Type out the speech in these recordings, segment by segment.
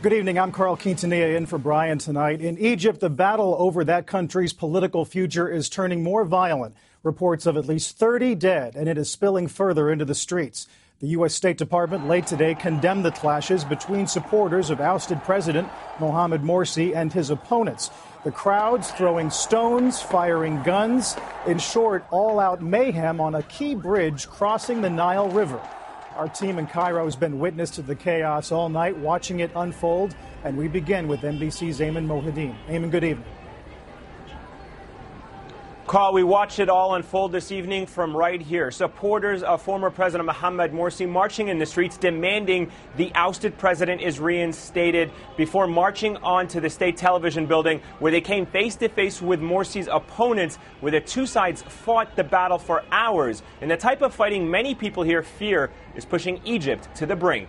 Good evening. I'm Carl Quintanilla in for Brian tonight. In Egypt, the battle over that country's political future is turning more violent. Reports of at least 30 dead, and it is spilling further into the streets. The U.S. State Department late today condemned the clashes between supporters of ousted President Mohamed Morsi and his opponents. The crowds throwing stones, firing guns. In short, all-out mayhem on a key bridge crossing the Nile River. Our team in Cairo has been witness to the chaos all night, watching it unfold, and we begin with NBC's Ayman Mohyeldin. Ayman, good evening. Carl, we watched it all unfold this evening from right here. Supporters of former President Mohamed Morsi marching in the streets, demanding the ousted president is reinstated before marching on to the state television building, where they came face-to-face with Morsi's opponents, where the two sides fought the battle for hours. And the type of fighting many people here fear is pushing Egypt to the brink.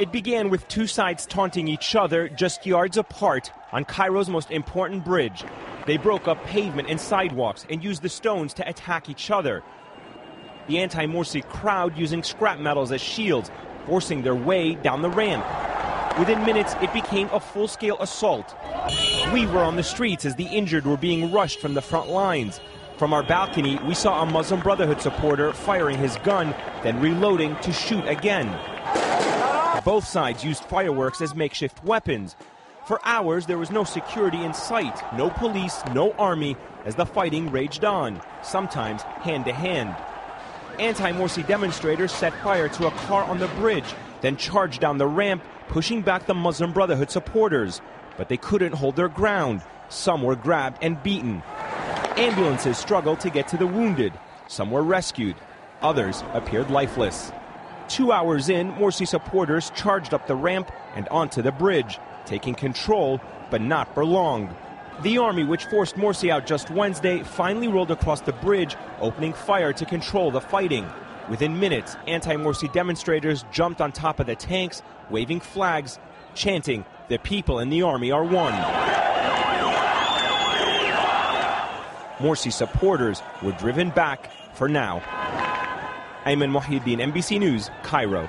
It began with two sides taunting each other just yards apart on Cairo's most important bridge. They broke up pavement and sidewalks and used the stones to attack each other. The anti-Morsi crowd using scrap metals as shields, forcing their way down the ramp. Within minutes, it became a full-scale assault. We were on the streets as the injured were being rushed from the front lines. From our balcony, we saw a Muslim Brotherhood supporter firing his gun, then reloading to shoot again. Both sides used fireworks as makeshift weapons. For hours, there was no security in sight, no police, no army, as the fighting raged on, sometimes hand-to-hand. Anti-Morsi demonstrators set fire to a car on the bridge, then charged down the ramp, pushing back the Muslim Brotherhood supporters. But they couldn't hold their ground. Some were grabbed and beaten. Ambulances struggled to get to the wounded. Some were rescued. Others appeared lifeless. 2 hours in, Morsi supporters charged up the ramp and onto the bridge, taking control, but not for long. The army, which forced Morsi out just Wednesday, finally rolled across the bridge, opening fire to control the fighting. Within minutes, anti-Morsi demonstrators jumped on top of the tanks, waving flags, chanting, "The people and the army are one." Morsi supporters were driven back for now. Ayman Mohyeldin, NBC News, Cairo.